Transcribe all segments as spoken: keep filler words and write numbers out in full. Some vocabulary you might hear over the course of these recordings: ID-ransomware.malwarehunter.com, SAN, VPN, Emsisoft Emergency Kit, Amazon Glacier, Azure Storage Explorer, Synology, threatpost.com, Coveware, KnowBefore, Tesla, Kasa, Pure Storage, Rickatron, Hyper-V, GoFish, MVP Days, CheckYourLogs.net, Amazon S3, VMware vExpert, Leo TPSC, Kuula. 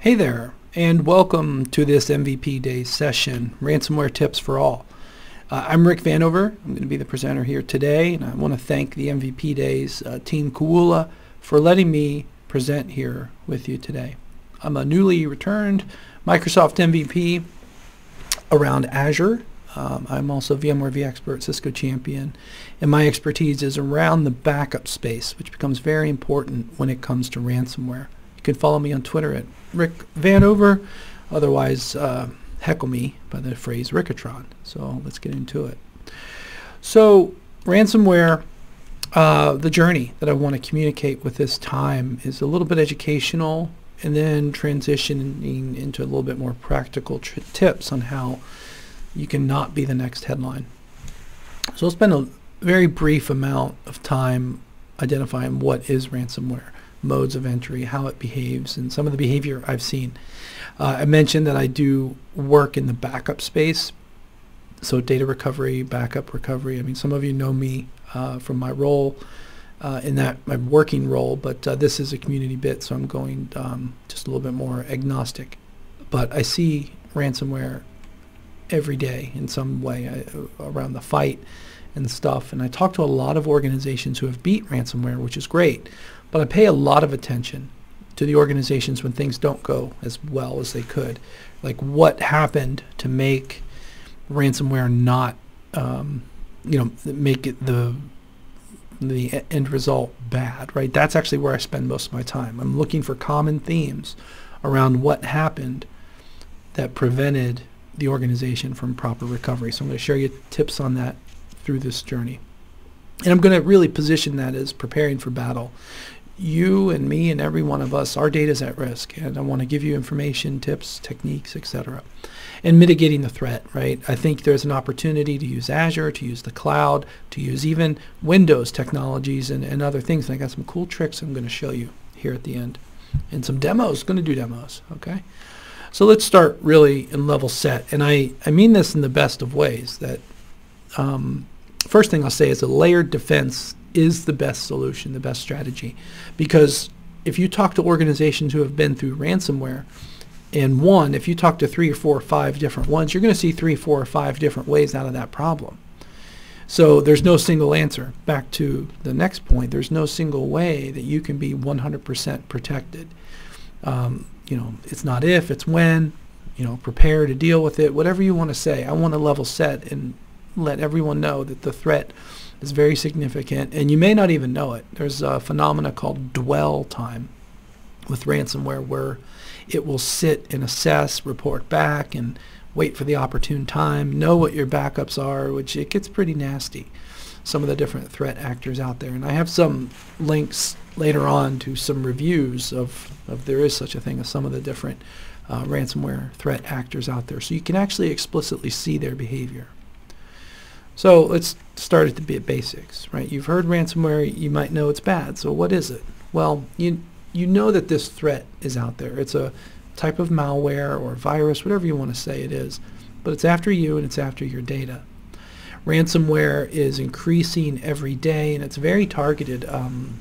Hey there, and welcome to this M V P Days session, Ransomware Tips for All. Uh, I'm Rick Vanover. I'm going to be the presenter here today, and I want to thank the M V P Days uh, team Kuula for letting me present here with you today. I'm a newly returned Microsoft M V P around Azure. Um, I'm also VMware vExpert, Cisco Champion, and my expertise is around the backup space, which becomes very important when it comes to ransomware. You can follow me on Twitter at Rick Vanover, otherwise uh, heckle me by the phrase Rickatron. So let's get into it. So ransomware, uh, the journey that I want to communicate with this time is a little bit educational and then transitioning into a little bit more practical tips on how you can not be the next headline. So I'll spend a very brief amount of time identifying what is ransomware, modes of entry, how it behaves, and some of the behavior I've seen. Uh, I mentioned that I do work in the backup space, so data recovery, backup recovery. I mean, some of you know me uh, from my role uh, in that, my working role, but uh, this is a community bit, so I'm going um, just a little bit more agnostic. But I see ransomware every day in some way I, around the fight and stuff, and I talk to a lot of organizations who have beat ransomware, which is great. But I pay a lot of attention to the organizations when things don't go as well as they could. Like, what happened to make ransomware not, um, you know, make it the the end result bad, right? That's actually where I spend most of my time. I'm looking for common themes around what happened that prevented the organization from proper recovery. So I'm going to share you tips on that through this journey. And I'm going to really position that as preparing for battle. You and me and every one of us, our data is at risk, and I want to give you information, tips, techniques, et cetera. And mitigating the threat, right? I think there's an opportunity to use Azure, to use the cloud, to use even Windows technologies and, and other things. And I got some cool tricks I'm going to show you here at the end. And some demos, going to do demos, okay? So let's start really in level set. And I, I mean this in the best of ways, that um, first thing I'll say is a layered defense is the best solution, the best strategy. Because if you talk to organizations who have been through ransomware, and one, if you talk to three or four or five different ones, you're going to see three, four, or five different ways out of that problem. So there's no single answer. Back to the next point, there's no single way that you can be one hundred percent protected. Um, you know, it's not if, it's when. You know, prepare to deal with it. Whatever you want to say, I want to level set and let everyone know that the threat is very significant, and you may not even know it. There's a phenomena called dwell time with ransomware, where it will sit and assess, report back, and wait for the opportune time, know what your backups are, which it gets pretty nasty, some of the different threat actors out there. And I have some links later on to some reviews of, of there is such a thing as some of the different uh, ransomware threat actors out there. So you can actually explicitly see their behavior. So let's start at the basics, right? You've heard ransomware, you might know it's bad. So what is it? Well, you you know that this threat is out there. It's a type of malware or virus, whatever you want to say it is, but it's after you and it's after your data. Ransomware is increasing every day, and it's very targeted. Um,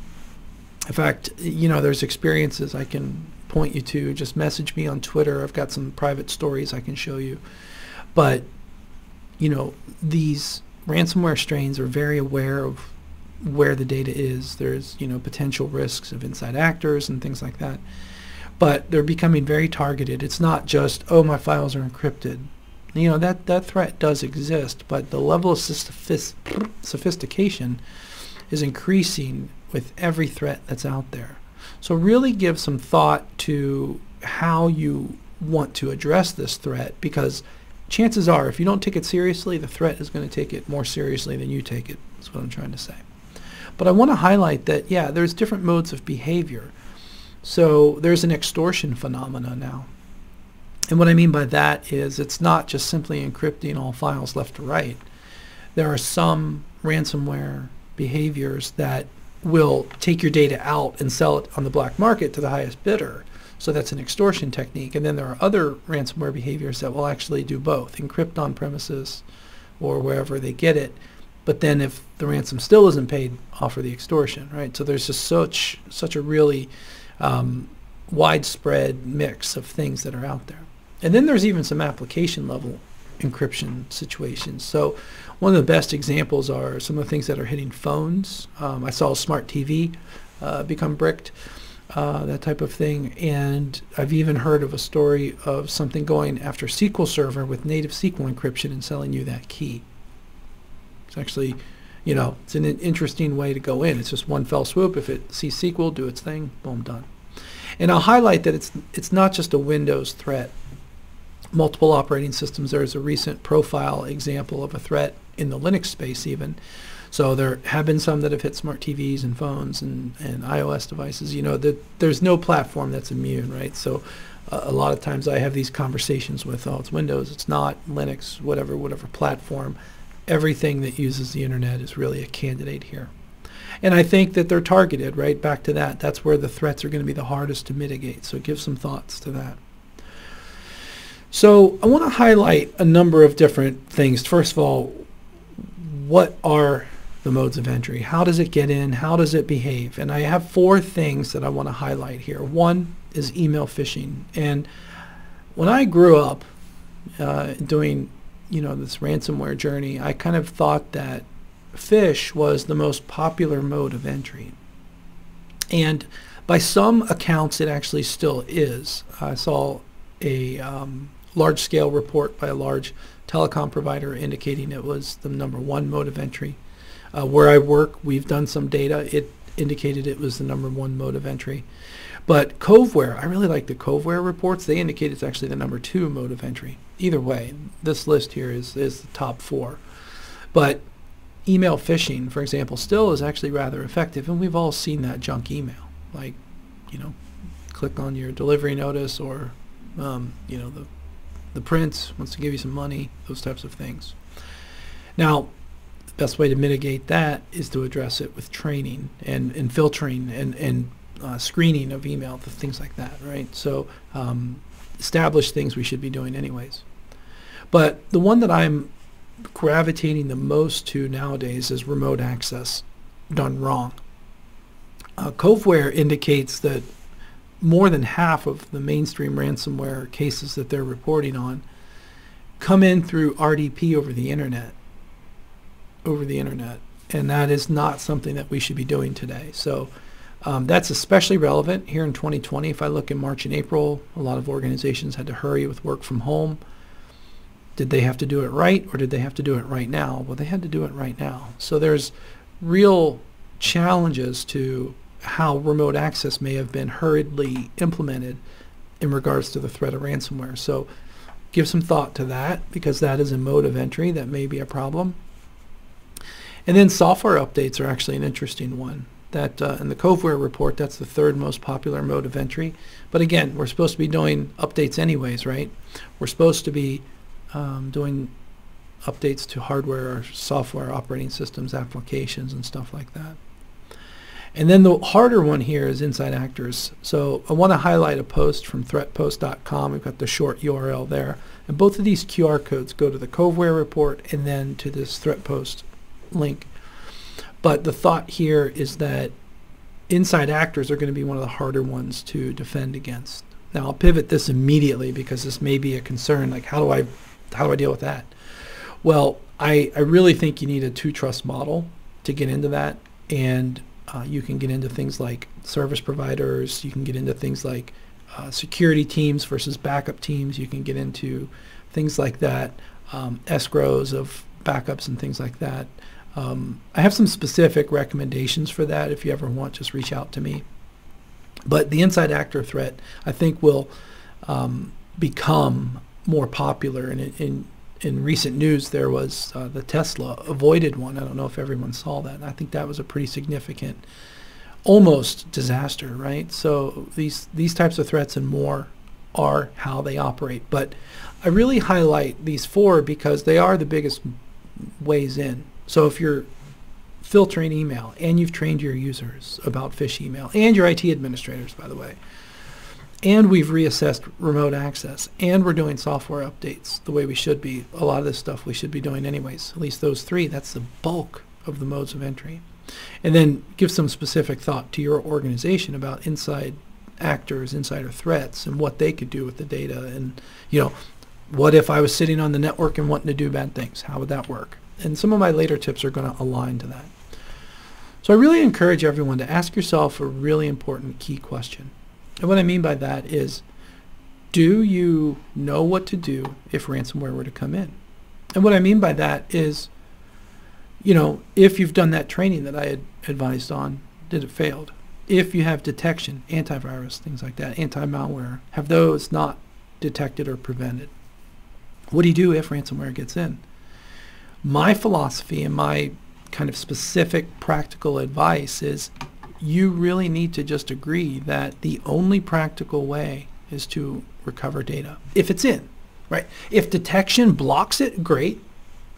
in fact, you know, there's experiences I can point you to. Just message me on Twitter. I've got some private stories I can show you. But, you know, these ransomware strains are very aware of where the data is. There's, you know, potential risks of inside actors and things like that. But they're becoming very targeted. It's not just, oh, my files are encrypted. You know, that, that threat does exist, but the level of sophistication is increasing with every threat that's out there. So really give some thought to how you want to address this threat, because chances are, if you don't take it seriously, the threat is going to take it more seriously than you take it. That's what I'm trying to say. But I want to highlight that, yeah, there's different modes of behavior. So there's an extortion phenomena now. And what I mean by that is it's not just simply encrypting all files left to right. There are some ransomware behaviors that will take your data out and sell it on the black market to the highest bidder. So that's an extortion technique. And then there are other ransomware behaviors that will actually do both, encrypt on premises or wherever they get it. But then if the ransom still isn't paid, offer the extortion, right? So there's just such, such a really um, widespread mix of things that are out there. And then there's even some application level encryption situations. So one of the best examples are some of the things that are hitting phones. Um, I saw a smart T V uh, become bricked, uh, that type of thing. And I've even heard of a story of something going after S Q L Server with native S Q L encryption and selling you that key. It's actually, you know, it's an interesting way to go in. It's just one fell swoop. If it sees S Q L, do its thing, boom, done. And I'll highlight that it's it's not just a Windows threat. Multiple operating systems. There's a recent profile example of a threat in the Linux space even. So there have been some that have hit smart T Vs and phones and, and iOS devices. You know, the, there's no platform that's immune, right? So uh, a lot of times I have these conversations with, oh, it's Windows, it's not, Linux, whatever, whatever platform. Everything that uses the internet is really a candidate here. And I think that they're targeted, right? Back to that. That's where the threats are going to be the hardest to mitigate. So give some thoughts to that. So I want to highlight a number of different things. First of all, what are the modes of entry? How does it get in? How does it behave? And I have four things that I want to highlight here. One is email phishing. And when I grew up uh, doing, you know, this ransomware journey, I kind of thought that phish was the most popular mode of entry. And by some accounts, it actually still is. I saw a um, large-scale report by a large telecom provider indicating it was the number one mode of entry. Uh, where I work, we've done some data. It indicated it was the number one mode of entry. But Coveware, I really like the Coveware reports. They indicate it's actually the number two mode of entry. Either way, this list here is, is the top four. But email phishing, for example, still is actually rather effective. And we've all seen that junk email. Like, you know, click on your delivery notice or Um, you know, the, the prince wants to give you some money, those types of things. Now, the best way to mitigate that is to address it with training and, and filtering and, and uh, screening of email, things like that, right? So um, establish things we should be doing anyways. But the one that I'm gravitating the most to nowadays is remote access done wrong. Uh, Coveware indicates that more than half of the mainstream ransomware cases that they're reporting on come in through R D P over the internet, over the internet, and that is not something that we should be doing today. So um, that's especially relevant here in twenty twenty. If I look in March and April, a lot of organizations had to hurry with work from home. Did they have to do it right, or did they have to do it right now? Well, they had to do it right now. So there's real challenges to how remote access may have been hurriedly implemented in regards to the threat of ransomware. So give some thought to that, because that is a mode of entry that may be a problem. And then software updates are actually an interesting one. That uh, in the Coveware report, that's the third most popular mode of entry. But again, we're supposed to be doing updates anyways, right? We're supposed to be um, doing updates to hardware or software, operating systems, applications, and stuff like that. And then the harder one here is inside actors. So I want to highlight a post from threat post dot com. We've got the short U R L there. And both of these Q R codes go to the Coveware report and then to this ThreatPost link. But the thought here is that inside actors are going to be one of the harder ones to defend against. Now, I'll pivot this immediately because this may be a concern. Like, how do I, how do I deal with that? Well, I, I really think you need a two-trust model to get into that. And Uh, you can get into things like service providers. You can get into things like uh, security teams versus backup teams. You can get into things like that, um, escrows of backups and things like that. Um, I have some specific recommendations for that. If you ever want, just reach out to me. But the inside actor threat, I think, will um, become more popular. And in, in, in recent news, there was uh, the Tesla avoided one. I don't know if everyone saw that. I think that was a pretty significant, almost disaster, right? So these, these types of threats and more are how they operate. But I really highlight these four because they are the biggest ways in. So if you're filtering email and you've trained your users about phish email and your I T administrators, by the way, and we've reassessed remote access, and we're doing software updates the way we should be. A lot of this stuff we should be doing anyways, at least those three. That's the bulk of the modes of entry. And then give some specific thought to your organization about inside actors, insider threats, and what they could do with the data. And, you know, what if I was sitting on the network and wanting to do bad things? How would that work? And some of my later tips are going to align to that. So I really encourage everyone to ask yourself a really important key question. And what I mean by that is, do you know what to do if ransomware were to come in? And what I mean by that is, you know, if you've done that training that I had advised on, did it failed? If you have detection, antivirus, things like that, anti-malware, have those not detected or prevented? What do you do if ransomware gets in? My philosophy and my kind of specific practical advice is you really need to just agree that the only practical way is to recover data if it's in, right? If detection blocks it, great,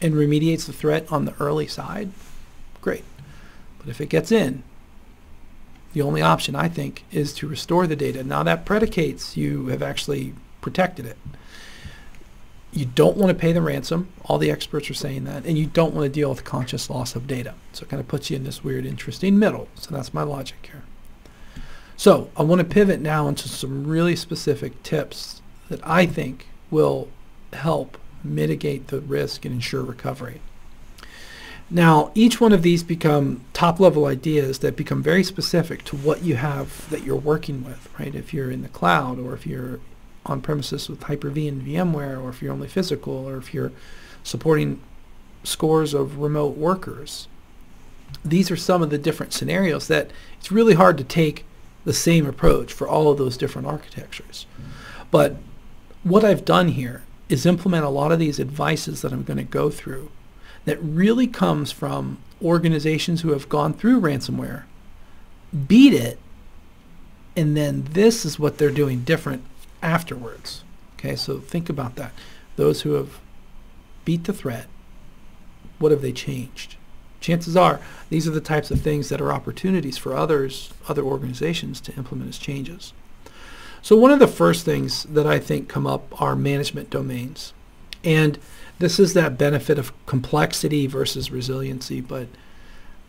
and remediates the threat on the early side, great. But if it gets in, the only option, I think, is to restore the data. Now that predicates you have actually protected it. You don't want to pay the ransom. All the experts are saying that. And you don't want to deal with conscious loss of data. So it kind of puts you in this weird, interesting middle. So that's my logic here. So I want to pivot now into some really specific tips that I think will help mitigate the risk and ensure recovery. Now, each one of these become top-level ideas that become very specific to what you have that you're working with, right? If you're in the cloud, or if you're on-premises with Hyper-V and VMware, or if you're only physical, or if you're supporting scores of remote workers. These are some of the different scenarios that it's really hard to take the same approach for all of those different architectures. But what I've done here is implement a lot of these advices that I'm going to go through that really comes from organizations who have gone through ransomware, beat it, and then this is what they're doing different afterwards. Okay, so think about that. Those who have beat the threat, what have they changed? Chances are these are the types of things that are opportunities for others, other organizations to implement as changes. So one of the first things that I think come up are management domains. And this is that benefit of complexity versus resiliency, but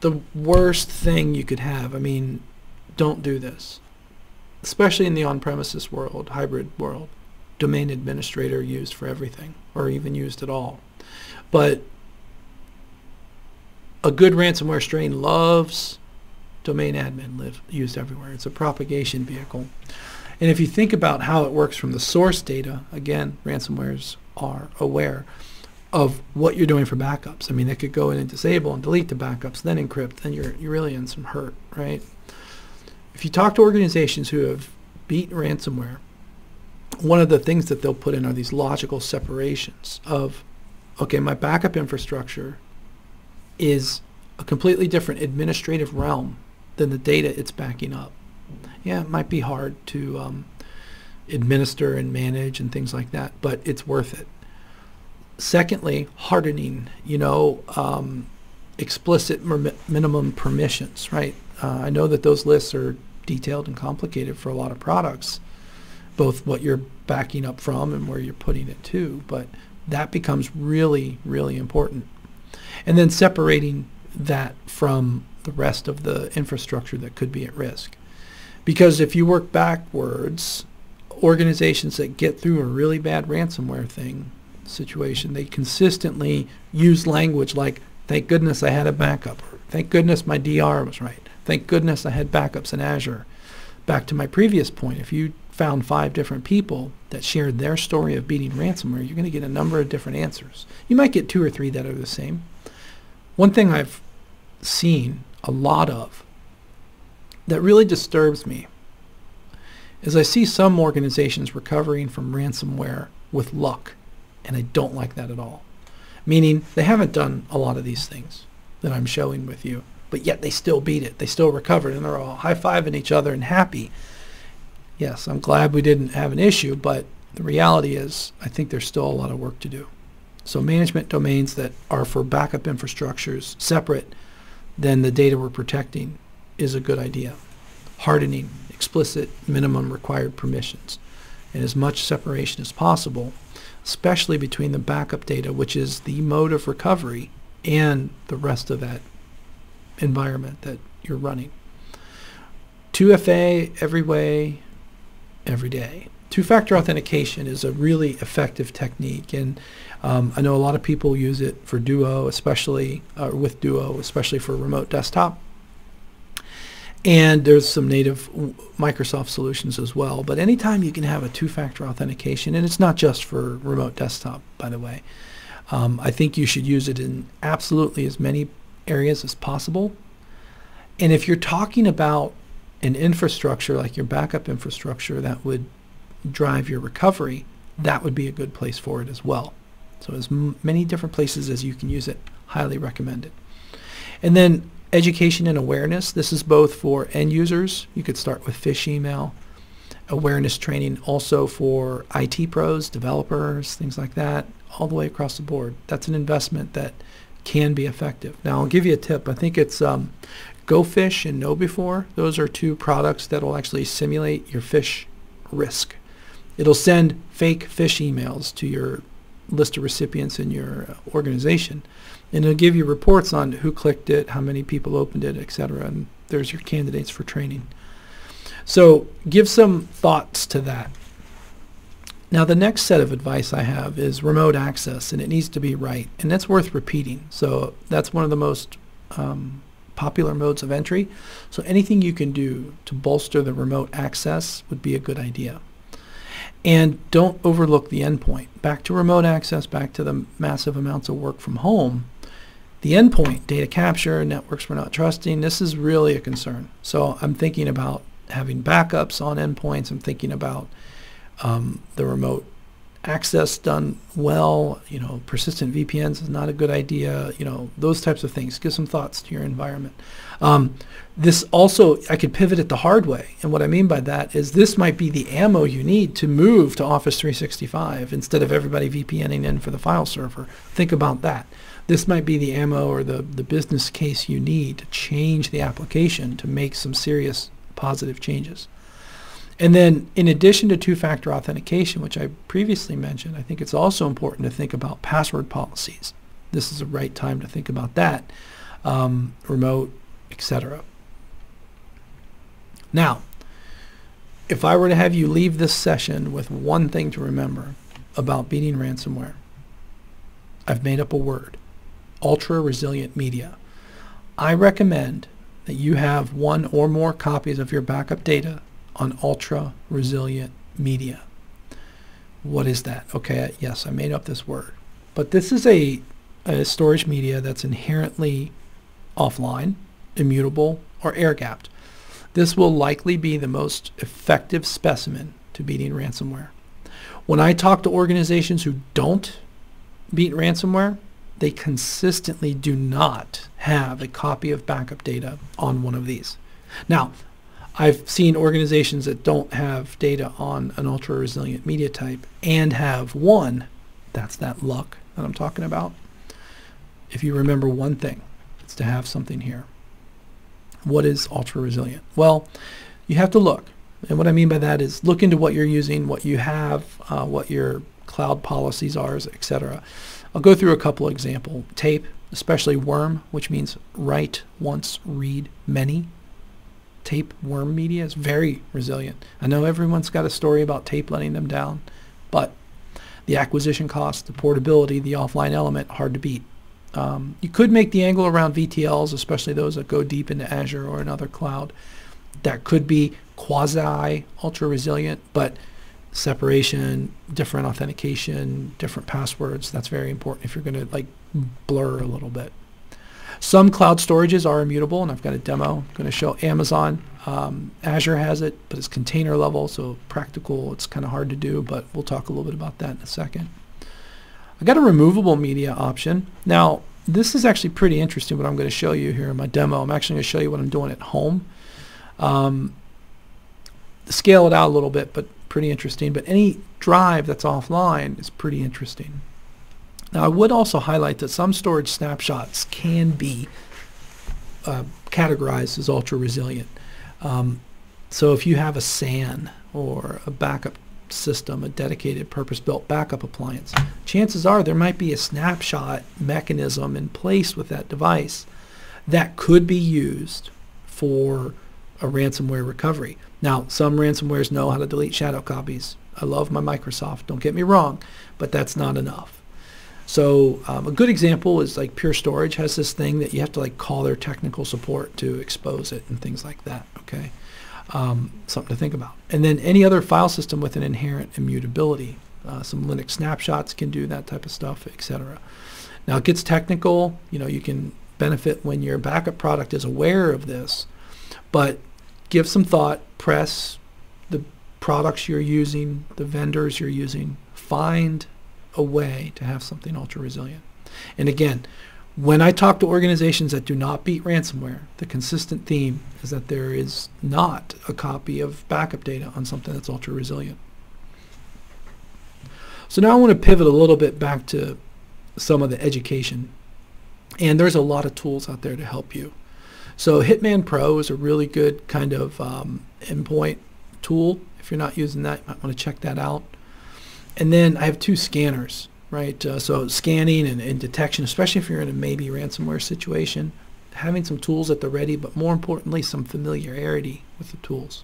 the worst thing you could have, I mean, don't do this. Especially in the on-premises world, hybrid world, domain administrator used for everything, or even used at all. But a good ransomware strain loves domain admin live, used everywhere. It's a propagation vehicle. And if you think about how it works from the source data, again, ransomwares are aware of what you're doing for backups. I mean, they could go in and disable and delete the backups, then encrypt, then you're, you're really in some hurt, right? If you talk to organizations who have beat ransomware, one of the things that they'll put in are these logical separations of, okay, my backup infrastructure is a completely different administrative realm than the data it's backing up. Yeah, it might be hard to um, administer and manage and things like that, but it's worth it. Secondly, hardening, you know, um, explicit minimum permissions, right? Uh, I know that those lists are detailed and complicated for a lot of products, both what you're backing up from and where you're putting it to, but that becomes really, really important. And then separating that from the rest of the infrastructure that could be at risk. Because if you work backwards, organizations that get through a really bad ransomware thing situation, they consistently use language like, thank goodness I had a backup, or thank goodness my D R was right, thank goodness I had backups in Azure. Back to my previous point, if you found five different people that shared their story of beating ransomware, you're going to get a number of different answers. You might get two or three that are the same. One thing I've seen a lot of that really disturbs me is I see some organizations recovering from ransomware with luck, and I don't like that at all. Meaning they haven't done a lot of these things that I'm showing with you, but yet they still beat it. They still recovered, and they're all high-fiving each other and happy. Yes, I'm glad we didn't have an issue, but the reality is I think there's still a lot of work to do. So management domains that are for backup infrastructures separate than the data we're protecting is a good idea. Hardening, explicit minimum required permissions, and as much separation as possible, especially between the backup data, which is the mode of recovery, and the rest of that environment that you're running. two F A every way, every day. Two-factor authentication is a really effective technique, and um, I know a lot of people use it for Duo, especially uh, with Duo, especially for remote desktop. And there's some native Microsoft solutions as well. But anytime you can have a two-factor authentication, and it's not just for remote desktop, by the way, um, I think you should use it in absolutely as many areas as possible. And if you're talking about an infrastructure, like your backup infrastructure, that would drive your recovery, that would be a good place for it as well. So as m many different places as you can use it, highly recommended. And then education and awareness. This is both for end users. You could start with phish email. Awareness training also for I T pros, developers, things like that, all the way across the board. That's an investment that can be effective. Now, I'll give you a tip. I think it's um, GoFish and KnowBefore. Those are two products that will actually simulate your phish risk. It'll send fake phish emails to your list of recipients in your organization, and it'll give you reports on who clicked it, how many people opened it, et cetera. And there's your candidates for training. So give some thoughts to that. Now, the next set of advice I have is remote access, and it needs to be right, and that's worth repeating. So that's one of the most um, popular modes of entry. So anything you can do to bolster the remote access would be a good idea. And don't overlook the endpoint. Back to remote access, back to the massive amounts of work from home, the endpoint, data capture, networks we're not trusting, this is really a concern. So I'm thinking about having backups on endpoints. I'm thinking about um, the remote access done well. You know, persistent V P Ns is not a good idea. You know, those types of things. Give some thoughts to your environment. Um, this also, I could pivot it the hard way, and what I mean by that is this might be the ammo you need to move to Office three sixty-five instead of everybody VPNing in for the file server. Think about that. This might be the ammo or the, the business case you need to change the application to make some serious positive changes. And then, in addition to two-factor authentication, which I previously mentioned, I think it's also important to think about password policies. This is the right time to think about that, um, remote, et cetera. Now, if I were to have you leave this session with one thing to remember about beating ransomware, I've made up a word, ultra-resilient media. I recommend that you have one or more copies of your backup data on ultra-resilient media. What is that? Okay, yes, I made up this word. But this is a, a storage media that's inherently offline, immutable, or air-gapped. This will likely be the most effective specimen to beating ransomware. When I talk to organizations who don't beat ransomware, they consistently do not have a copy of backup data on one of these. Now, I've seen organizations that don't have data on an ultra-resilient media type and have one. That's that luck that I'm talking about. If you remember one thing, it's to have something here. What is ultra-resilient? Well, you have to look. And what I mean by that is look into what you're using, what you have, uh, what your cloud policies are, et cetera. I'll go through a couple example. Tape, especially WORM, which means write once, read many. Tape WORM media is very resilient. I know everyone's got a story about tape letting them down, but the acquisition cost, the portability, the offline element, hard to beat. Um, you could make the angle around V T Ls, especially those that go deep into Azure or another cloud. That could be quasi ultra resilient, but separation, different authentication, different passwords, that's very important if you're going to like blur a little bit. Some cloud storages are immutable, and I've got a demo I'm going to show. Amazon, um, Azure has it, but it's container level, so practical, it's kind of hard to do, but we'll talk a little bit about that in a second. I've got a removable media option. Now, this is actually pretty interesting what I'm going to show you here in my demo. I'm actually going to show you what I'm doing at home. Um, scale it out a little bit, but pretty interesting. But any drive that's offline is pretty interesting. Now, I would also highlight that some storage snapshots can be uh, categorized as ultra-resilient. Um, so if you have a S A N or a backup system, a dedicated purpose-built backup appliance, chances are there might be a snapshot mechanism in place with that device that could be used for a ransomware recovery. Now, some ransomwares know how to delete shadow copies. I love my Microsoft, don't get me wrong, but that's not enough. So um, a good example is like Pure Storage has this thing that you have to like call their technical support to expose it and things like that, okay? Um, something to think about. And then any other file system with an inherent immutability. Uh, some Linux snapshots can do that type of stuff, et cetera. Now it gets technical, you know, you can benefit when your backup product is aware of this, but give some thought, press the products you're using, the vendors you're using, find a way to have something ultra resilient. And again, when I talk to organizations that do not beat ransomware, the consistent theme is that there is not a copy of backup data on something that's ultra resilient. So now I want to pivot a little bit back to some of the education. And there's a lot of tools out there to help you. So Hitman Pro is a really good kind of um, endpoint tool. If you're not using that, you might want to check that out. And then I have two scanners, right? Uh, so scanning and, and detection, especially if you're in a maybe ransomware situation, having some tools at the ready, but more importantly, some familiarity with the tools.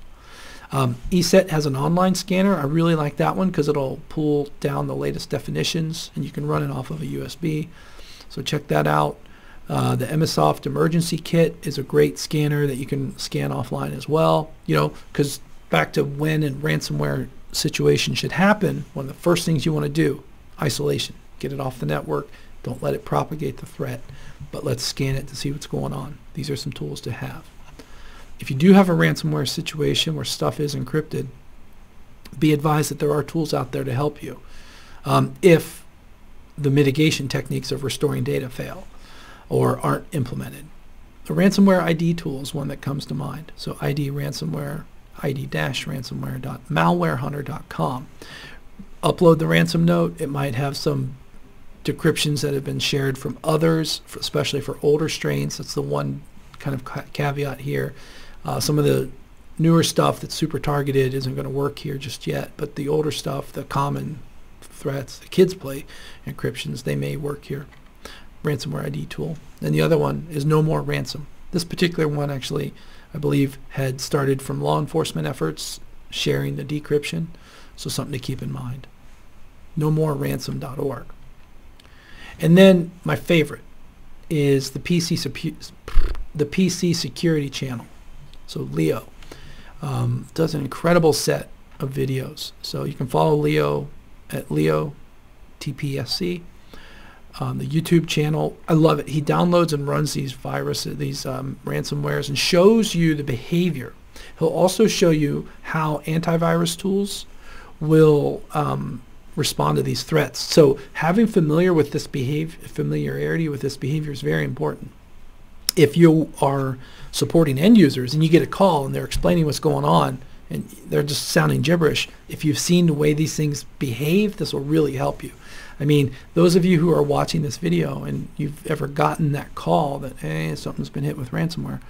Um, ESET has an online scanner. I really like that one because it'll pull down the latest definitions and you can run it off of a U S B. So check that out. Uh, the Emsisoft Emergency Kit is a great scanner that you can scan offline as well. You know, because back to when a ransomware situation should happen, one of the first things you want to do, isolation. Get it off the network. Don't let it propagate the threat, but let's scan it to see what's going on. These are some tools to have. If you do have a ransomware situation where stuff is encrypted, be advised that there are tools out there to help you um, if the mitigation techniques of restoring data fail or aren't implemented. The ransomware I D tool is one that comes to mind. So I D ransomware, I D dash ransomware dot malwarehunter dot com. Upload the ransom note. It might have some decryptions that have been shared from others, for, especially for older strains. That's the one kind of ca caveat here. Uh, some of the newer stuff that's super targeted isn't going to work here just yet, but the older stuff, the common threats, the kids play encryptions, they may work here. Ransomware I D tool. And the other one is No More Ransom. This particular one actually, I believe, had started from law enforcement efforts sharing the decryption, so something to keep in mind. no more ransom dot org. And then my favorite is the P C, the P C Security Channel. So Leo um, does an incredible set of videos. So you can follow Leo at Leo T P S C on the YouTube channel. I love it. He downloads and runs these viruses, these um, ransomwares, and shows you the behavior. He'll also show you how antivirus tools will um, respond to these threats. So having familiar with this behavior, familiarity with this behavior is very important. If you are supporting end users and you get a call and they're explaining what's going on and they're just sounding gibberish, if you've seen the way these things behave, this will really help you. I mean, those of you who are watching this video and you've ever gotten that call that, hey, something's been hit with ransomware,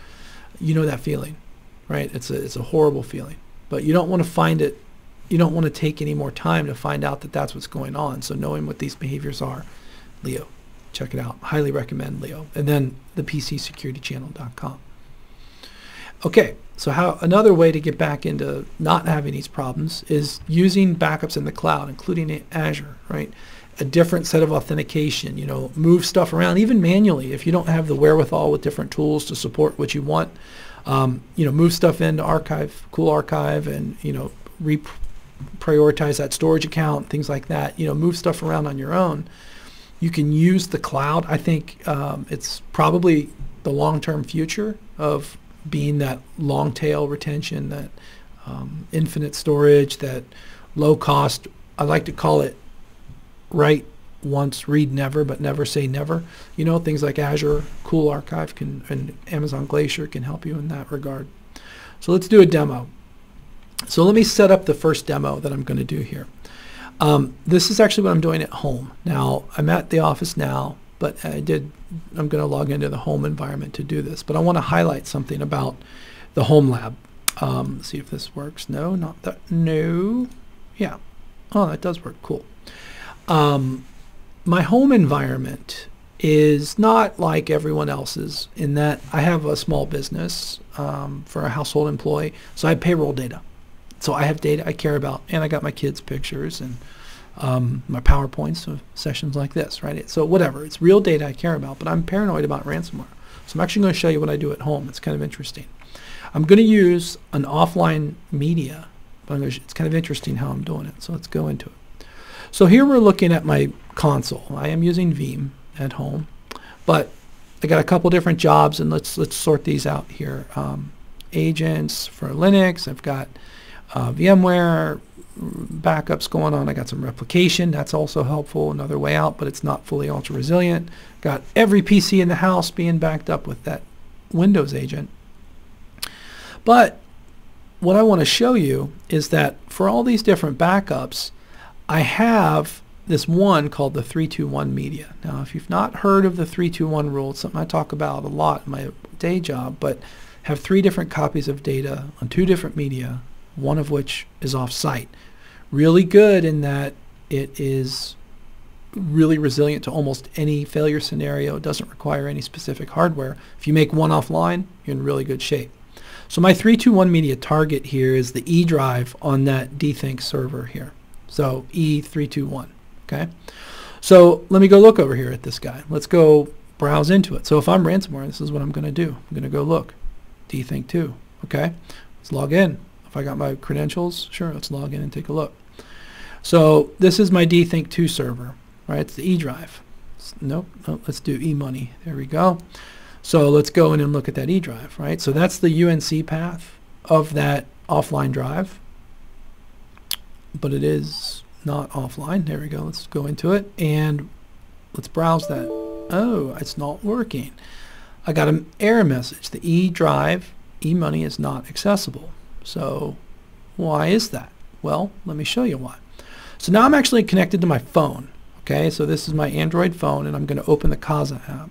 you know that feeling, right? It's a, it's a horrible feeling, but you don't want to find it, you don't want to take any more time to find out that that's what's going on. So knowing what these behaviors are, Leo, check it out. Highly recommend Leo. And then the P C security channel dot com. Okay, so how another way to get back into not having these problems is using backups in the cloud, including Azure, right? A different set of authentication, you know, move stuff around, even manually. If you don't have the wherewithal with different tools to support what you want, um, you know, move stuff into Archive, Cool Archive, and, you know, reprioritize that storage account, things like that. You know, move stuff around on your own. You can use the cloud. I think um, it's probably the long-term future of being that long-tail retention, that um, infinite storage, that low-cost, I like to call it write once, read never, but never say never. You know, things like Azure Cool Archive can, and Amazon Glacier can help you in that regard. So let's do a demo. So let me set up the first demo that I'm going to do here. Um, this is actually what I'm doing at home. Now, I'm at the office now, but I did, I'm going to log into the home environment to do this. But I want to highlight something about the home lab. Um, see if this works. No, not that. No. Yeah. Oh, that does work. Cool. Um, my home environment is not like everyone else's in that I have a small business um, for a household employee, so I have payroll data. So I have data I care about, and I got my kids' pictures and um, my PowerPoints of sessions like this, right? It, so whatever, it's real data I care about, but I'm paranoid about ransomware. So I'm actually going to show you what I do at home. It's kind of interesting. I'm going to use an offline media, but I'm going to, it's kind of interesting how I'm doing it. So let's go into it. So here we're looking at my console. I am using Veeam at home, but I got a couple different jobs, and let's let's sort these out here. Um, agents for Linux. I've got uh, VMware backups going on. I got some replication. That's also helpful. Another way out, but it's not fully ultra resilient. Got every P C in the house being backed up with that Windows agent. But what I want to show you is that for all these different backups, I have this one called the three two one media. Now, if you've not heard of the three two one rule, it's something I talk about a lot in my day job, but have three different copies of data on two different media, one of which is off-site. Really good in that it is really resilient to almost any failure scenario. It doesn't require any specific hardware. If you make one offline, you're in really good shape. So my three two one media target here is the E drive on that dthink server here. So E three two one. Okay, so let me go look over here at this guy. Let's go browse into it. So if I'm ransomware, this is what I'm going to do. I'm going to go look. D think two. Okay, let's log in. If I got my credentials, sure, let's log in and take a look. So this is my D think two server, right? It's the E drive. Nope, nope, let's do E money. There we go. So let's go in and look at that E drive, right? So that's the U N C path of that offline drive, but it is not offline. There we go. Let's go into it and let's browse that. Oh, it's not working. I got an error message. The E drive, E money is not accessible. So why is that? Well, let me show you why. So now I'm actually connected to my phone. Okay, so this is my Android phone, and I'm going to open the Kasa app.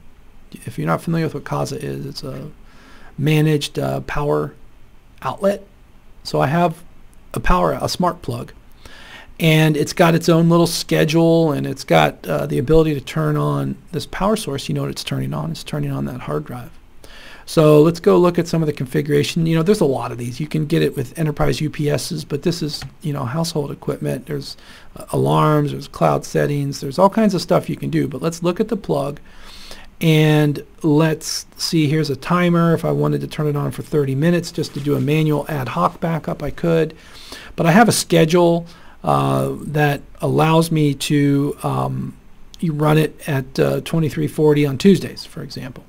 If you're not familiar with what Kasa is, it's a managed uh, power outlet. So I have a power, a smart plug, and it's got its own little schedule, and it's got uh, the ability to turn on this power source. You know what it's turning on? It's turning on that hard drive. So let's go look at some of the configuration. You know, there's a lot of these. You can get it with enterprise U P Ss, but this is, you know, household equipment. There's uh, alarms, there's cloud settings, there's all kinds of stuff you can do. But let's look at the plug, and let's see, here's a timer. If I wanted to turn it on for thirty minutes just to do a manual ad hoc backup, I could. But I have a schedule Uh, that allows me to um, you run it at uh, twenty-three forty on Tuesdays, for example.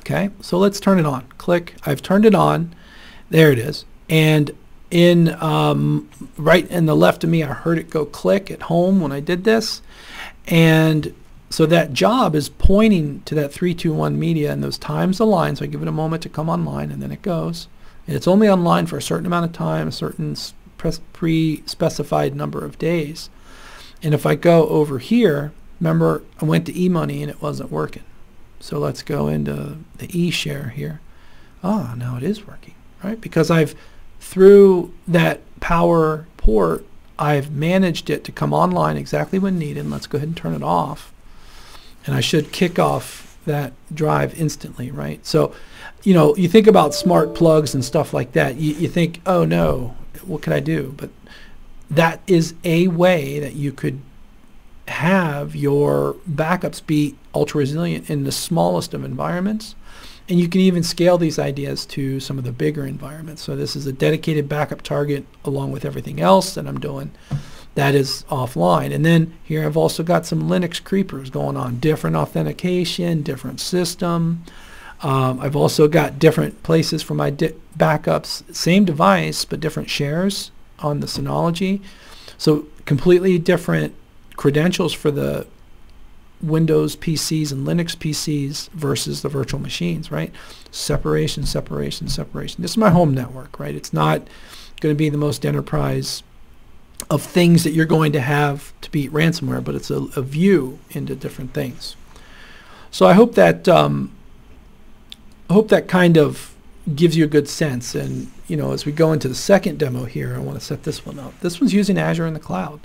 Okay, so let's turn it on. Click. I've turned it on. There it is. And in um, right in the left of me, I heard it go click at home when I did this. And so that job is pointing to that three two one media, and those times align. So I give it a moment to come online, and then it goes. And it's only online for a certain amount of time, a certain pre-specified number of days. And if I go over here, remember I went to eMoney and it wasn't working. So let's go into the eShare here. Ah, now it is working, right? Because I've, through that power port, I've managed it to come online exactly when needed. And let's go ahead and turn it off. And I should kick off that drive instantly, right? So, you know, you think about smart plugs and stuff like that. You, you think, oh no, what could I do? But that is a way that you could have your backups be ultra resilient in the smallest of environments. And you can even scale these ideas to some of the bigger environments. So this is a dedicated backup target along with everything else that I'm doing that is offline. And then here I've also got some Linux creepers going on, different authentication, different system. Um, I've also got different places for my di backups, same device, but different shares on the Synology. So completely different credentials for the Windows P Cs and Linux P Cs versus the virtual machines, right? Separation, separation, separation. This is my home network, right? It's not going to be the most enterprise of things that you're going to have to beat ransomware, but it's a, a view into different things. So I hope that um, I hope that kind of gives you a good sense. And you know, as we go into the second demo here, I want to set this one up. This one's using Azure in the cloud.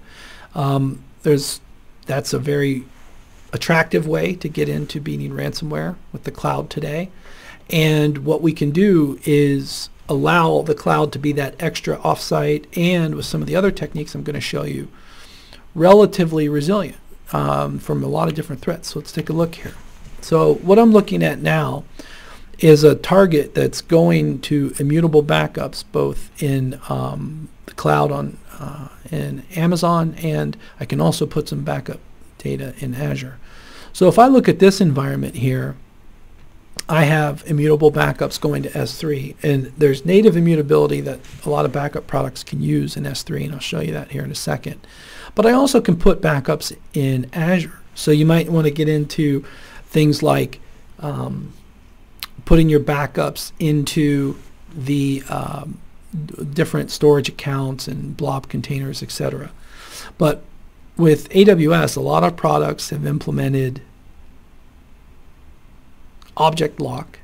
Um, there's that's a very attractive way to get into beating ransomware with the cloud today. And what we can do is allow the cloud to be that extra offsite, and with some of the other techniques I'm going to show you, relatively resilient um, from a lot of different threats. So let's take a look here. So what I'm looking at now is a target that's going to immutable backups, both in um, the cloud on uh, in Amazon, and I can also put some backup data in Azure. So if I look at this environment here, I have immutable backups going to S three, and there's native immutability that a lot of backup products can use in S three, and I'll show you that here in a second. But I also can put backups in Azure. So you might want to get into things like um, putting your backups into the um, different storage accounts and blob containers, et cetera. But with A W S, a lot of products have implemented object lock,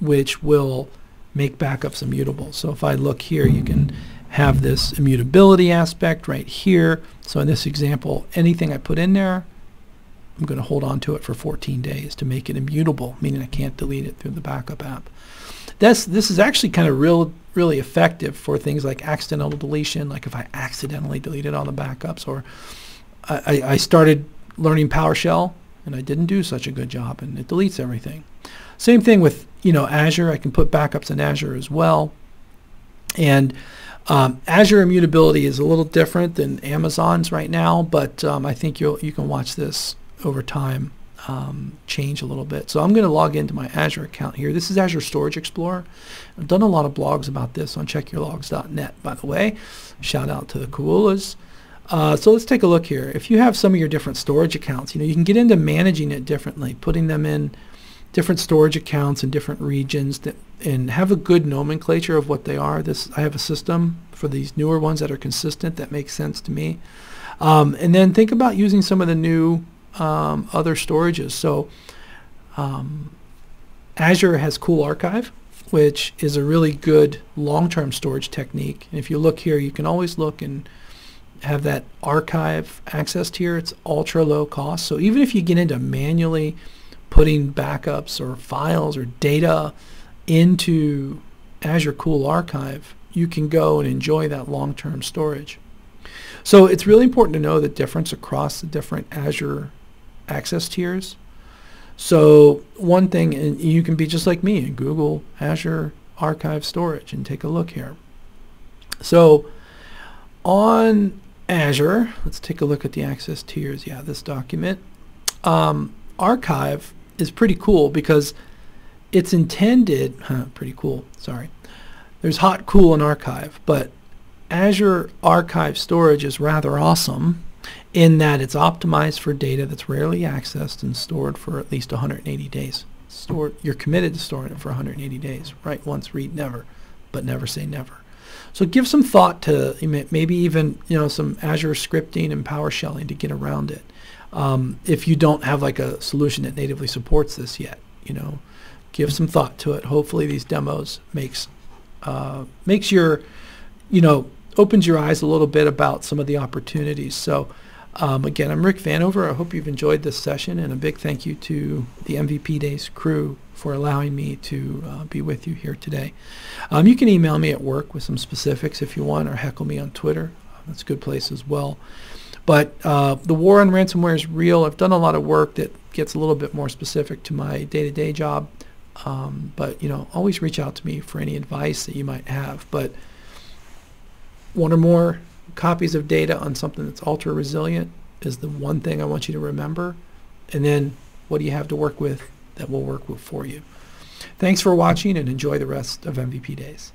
which will make backups immutable. So if I look here, you can have this immutability aspect right here. So in this example, anything I put in there, I'm going to hold on to it for fourteen days to make it immutable, meaning I can't delete it through the backup app. That's, this is actually kind of real, really effective for things like accidental deletion, like if I accidentally deleted all the backups, or I, I started learning PowerShell and I didn't do such a good job, and it deletes everything. Same thing with, you know, Azure. I can put backups in Azure as well. And um, Azure immutability is a little different than Amazon's right now, but um, I think you'll, you can watch this over time um, change a little bit. So I'm going to log into my Azure account here. This is Azure Storage Explorer. I've done a lot of blogs about this on check your logs dot net, by the way. Shout out to the Kuulas. Uh, so let's take a look here. If you have some of your different storage accounts, you know, you can get into managing it differently, putting them in different storage accounts in different regions, that, and have a good nomenclature of what they are. This, I have a system for these newer ones that are consistent, that makes sense to me. Um, and then think about using some of the new um, other storages. So um, Azure has Cool Archive, which is a really good long-term storage technique. And if you look here, you can always look and have that archive accessed here. It's ultra low cost. So even if you get into manually putting backups or files or data into Azure Cool Archive, you can go and enjoy that long-term storage. So it's really important to know the difference across the different Azure access tiers. So one thing, and you can be just like me and Google Azure Archive Storage and take a look here. So on Azure, let's take a look at the access tiers. Yeah, this document. Um, archive is pretty cool because it's intended, huh, pretty cool, sorry. There's hot, cool, and archive, but Azure Archive Storage is rather awesome in that it's optimized for data that's rarely accessed and stored for at least one hundred eighty days. Store, you're committed to storing it for one hundred eighty days. Write once, read never, but never say never. So give some thought to maybe even, you know, some Azure scripting and PowerShelling to get around it. Um, if you don't have like a solution that natively supports this yet, you know, give some thought to it. Hopefully these demos makes uh, makes your, you know, opens your eyes a little bit about some of the opportunities. So um, again, I'm Rick Vanover. I hope you've enjoyed this session, and a big thank you to the M V P Days crew for allowing me to uh, be with you here today. Um, you can email me at work with some specifics if you want, or heckle me on Twitter. That's a good place as well. But uh, the war on ransomware is real. I've done a lot of work that gets a little bit more specific to my day-to-day job. Um, but you know, always reach out to me for any advice that you might have. But one or more copies of data on something that's ultra-resilient is the one thing I want you to remember. And then what do you have to work with that will work for you. Thanks for watching, and enjoy the rest of M V P Days.